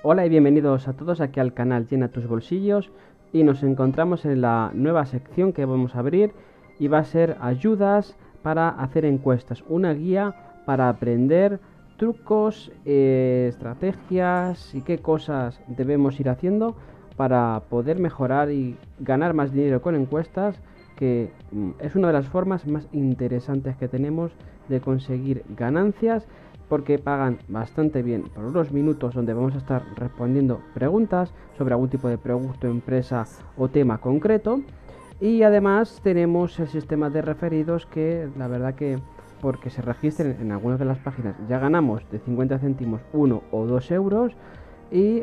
Hola y bienvenidos a todos aquí al canal Llena Tus Bolsillos, y nos encontramos en la nueva sección que vamos a abrir y va a ser ayudas para hacer encuestas, una guía para aprender trucos, estrategias y qué cosas debemos ir haciendo para poder mejorar y ganar más dinero con encuestas, que es una de las formas más interesantes que tenemos de conseguir ganancias, porque pagan bastante bien por unos minutos donde vamos a estar respondiendo preguntas sobre algún tipo de producto, empresa o tema concreto. Y además tenemos el sistema de referidos, que la verdad que porque se registren en algunas de las páginas ya ganamos de 50 céntimos 1 o 2 euros y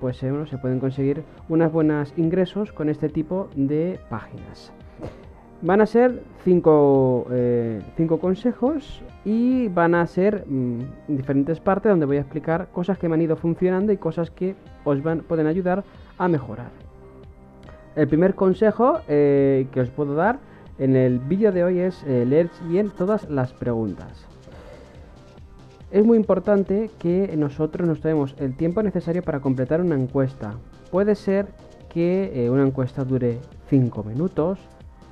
pues se pueden conseguir unos buenos ingresos con este tipo de páginas. Van a ser 5 consejos y van a ser diferentes partes donde voy a explicar cosas que me han ido funcionando y cosas que os pueden ayudar a mejorar. El primer consejo que os puedo dar en el vídeo de hoy es leer bien todas las preguntas. Es muy importante que nosotros nos tomemos el tiempo necesario para completar una encuesta. Puede ser que una encuesta dure 5 minutos,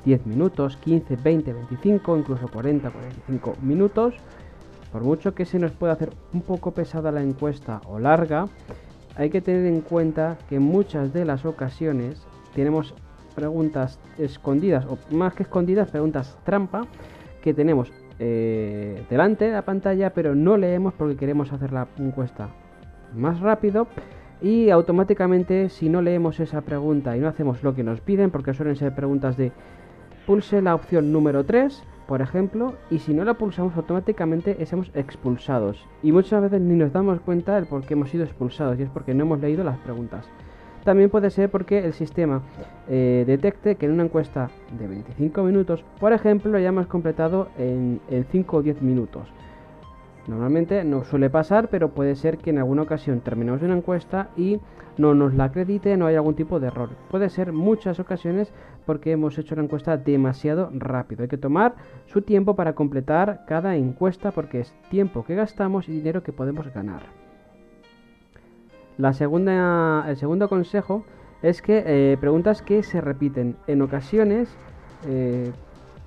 10 minutos, 15, 20, 25, incluso 40, 45 minutos. Por mucho que se nos pueda hacer un poco pesada la encuesta o larga, hay que tener en cuenta que en muchas de las ocasiones tenemos preguntas escondidas, o más que escondidas, preguntas trampa, que tenemos delante de la pantalla, pero no leemos porque queremos hacer la encuesta más rápido. Y automáticamente, si no leemos esa pregunta y no hacemos lo que nos piden, porque suelen ser preguntas de pulse la opción número 3, por ejemplo, y si no la pulsamos automáticamente somos expulsados. Y muchas veces ni nos damos cuenta del por qué hemos sido expulsados, y es porque no hemos leído las preguntas. También puede ser porque el sistema detecte que en una encuesta de 25 minutos, por ejemplo, ya hemos completado en 5 o 10 minutos. Normalmente no suele pasar, pero puede ser que en alguna ocasión terminemos una encuesta y no nos la acredite, no hay algún tipo de error. Puede ser muchas ocasiones porque hemos hecho la encuesta demasiado rápido. Hay que tomar su tiempo para completar cada encuesta, porque es tiempo que gastamos y dinero que podemos ganar. El segundo consejo es que preguntas que se repiten. En ocasiones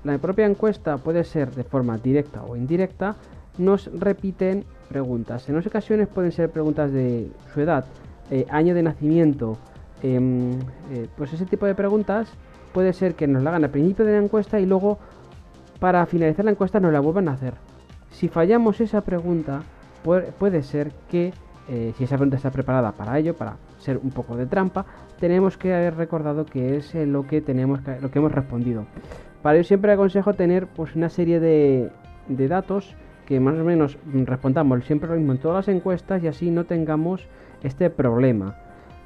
la propia encuesta puede ser de forma directa o indirecta, nos repiten preguntas. En unas ocasiones pueden ser preguntas de su edad, año de nacimiento, pues ese tipo de preguntas puede ser que nos la hagan al principio de la encuesta y luego para finalizar la encuesta nos la vuelvan a hacer. Si fallamos esa pregunta, puede ser que si esa pregunta está preparada para ello, para ser un poco de trampa, tenemos que haber recordado que es lo que hemos respondido. Para ello siempre aconsejo tener pues una serie de datos que más o menos respondamos siempre lo mismo en todas las encuestas, y así no tengamos este problema.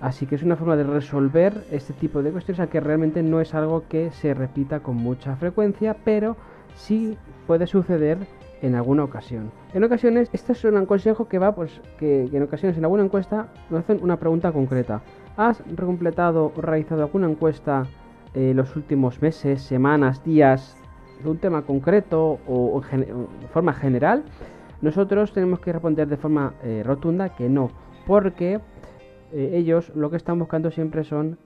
Así que es una forma de resolver este tipo de cuestiones, a que realmente no es algo que se repita con mucha frecuencia, pero sí puede suceder en alguna ocasión. En ocasiones, este es un consejo que va, pues que en ocasiones en alguna encuesta nos hacen una pregunta concreta. ¿Has completado o realizado alguna encuesta los últimos meses, semanas, días, de un tema concreto o de forma general? Nosotros tenemos que responder de forma rotunda que no, porque ellos lo que están buscando siempre son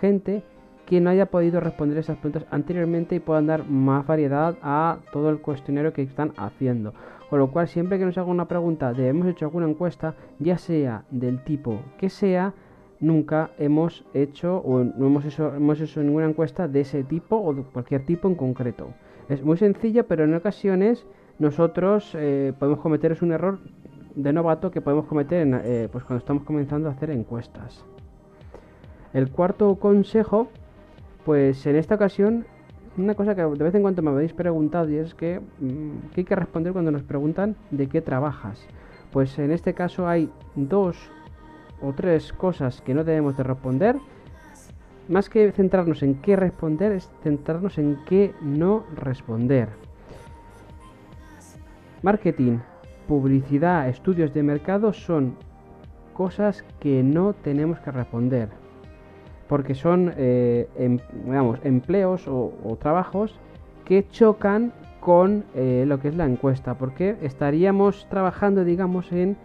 gente que no haya podido responder esas preguntas anteriormente y puedan dar más variedad a todo el cuestionario que están haciendo. Con lo cual, siempre que nos hagan una pregunta de hemos hecho alguna encuesta, ya sea del tipo que sea, nunca hemos hecho o no hemos hecho ninguna encuesta de ese tipo o de cualquier tipo en concreto. Es muy sencilla, pero en ocasiones nosotros podemos cometer un error de novato que podemos cometer pues cuando estamos comenzando a hacer encuestas. El cuarto consejo, pues en esta ocasión, una cosa que de vez en cuando me habéis preguntado, y es que hay que responder cuando nos preguntan de qué trabajas. Pues en este caso hay dos o tres cosas que no debemos de responder. Más que centrarnos en qué responder, es centrarnos en qué no responder. Marketing, publicidad, estudios de mercado son cosas que no tenemos que responder, porque son empleos o trabajos que chocan con lo que es la encuesta, porque estaríamos trabajando, digamos, en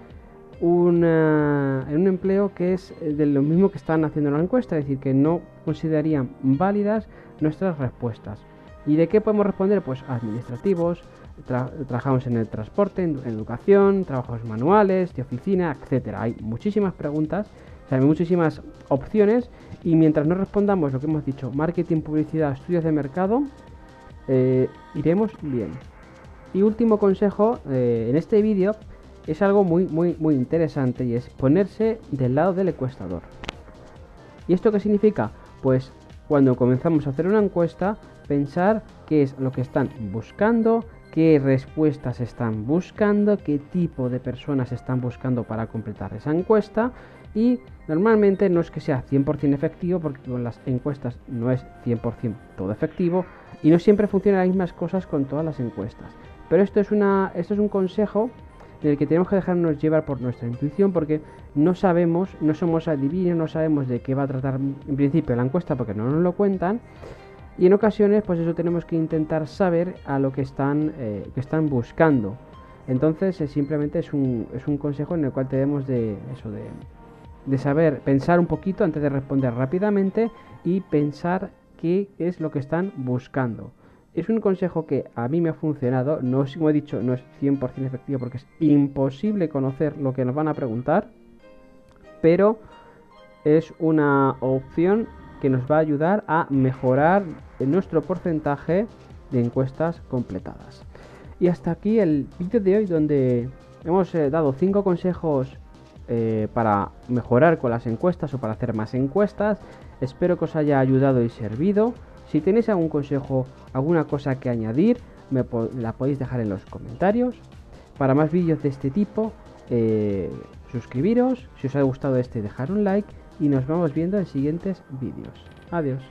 una en un empleo que es de lo mismo que están haciendo en la encuesta, es decir, que no considerarían válidas nuestras respuestas. ¿Y de qué podemos responder? Pues administrativos, trabajamos en el transporte, en educación, trabajos manuales, de oficina, etcétera. Hay muchísimas preguntas, o sea, hay muchísimas opciones, y mientras no respondamos lo que hemos dicho, marketing, publicidad, estudios de mercado, iremos bien. Y último consejo en este vídeo es algo muy interesante, y es ponerse del lado del encuestador. ¿Y esto qué significa? Pues cuando comenzamos a hacer una encuesta, pensar qué es lo que están buscando, qué respuestas están buscando, qué tipo de personas están buscando para completar esa encuesta. Y normalmente no es que sea 100% efectivo, porque con las encuestas no es 100% todo efectivo, y no siempre funcionan las mismas cosas con todas las encuestas. Pero esto es un consejo en el que tenemos que dejarnos llevar por nuestra intuición, porque no sabemos, no somos adivinos, no sabemos de qué va a tratar en principio la encuesta porque no nos lo cuentan. Y en ocasiones, pues eso, tenemos que intentar saber a lo que están buscando. Entonces, simplemente es un consejo en el cual tenemos de saber pensar un poquito antes de responder rápidamente, y pensar qué es lo que están buscando. Es un consejo que a mí me ha funcionado. No, como he dicho, no es 100% efectivo porque es imposible conocer lo que nos van a preguntar, pero es una opción que nos va a ayudar a mejorar nuestro porcentaje de encuestas completadas. Y hasta aquí el vídeo de hoy, donde hemos dado 5 consejos para mejorar con las encuestas, o para hacer más encuestas. Espero que os haya ayudado y servido. Si tenéis algún consejo, alguna cosa que añadir, la podéis dejar en los comentarios. Para más vídeos de este tipo, suscribiros. Si os ha gustado este, dejar un like. Y nos vamos viendo en siguientes vídeos. Adiós.